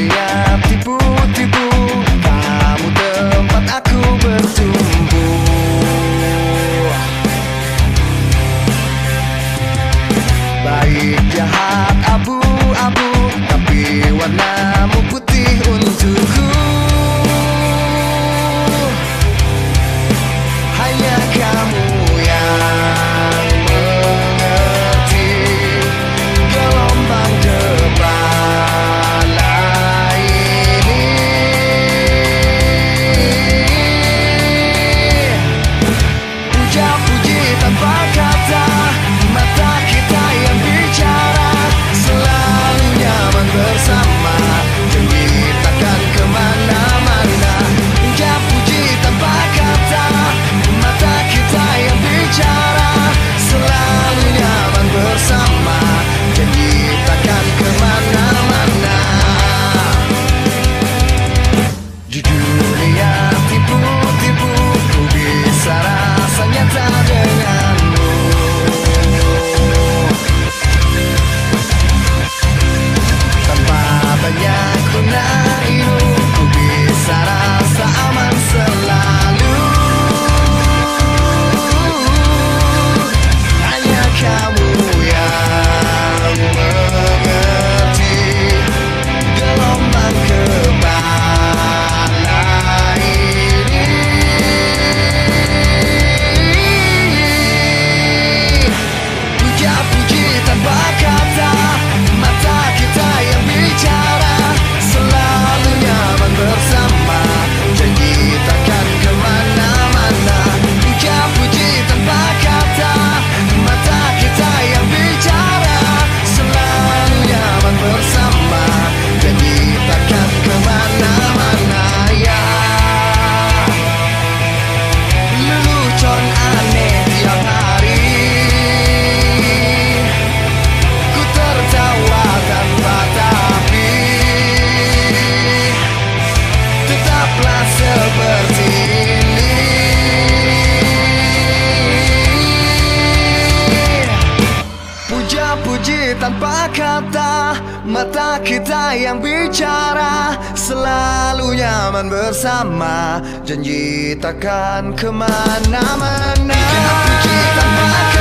setiap tipu-tipu kamu tempat aku bertumbuh. Baik jahat abu-abu, tapi warnamu putih untukku. Hanya kamu yang mengerti gelombang debala ini. Puja-puji tanpa kata, mata kita yang bicara, selalu nyaman bersama, jadi takkan kemana-mana. Puja-puji tanpa kata, mata kita yang bicara, selalu nyaman bersama, jadi takkan kemana-mana. Di dunia tipu-tipu, ku bisa rasanya tak denganmu. Tanpa banyak guna ilmu, ku bisa rasa aman selalu. Hanya kamu yang mengerti gelombang kepala ini. Puja-puji tanpa kata, mata kita yang bicara, selalu nyaman bersama, janji takkan kemana-mana. Puja-puji tanpa kata, mata kita yang bicara, selalu nyaman bersama, janji takkan kemana-mana. Ya lelucon aneh tiap hari, ku tertawa tanpa tapi, tetaplah seperti ini. Puja-puji tanpa kata, mata kita yang bicara, selalu nyaman bersama, janji takkan kemana-mana. Puja-puji tanpa kata.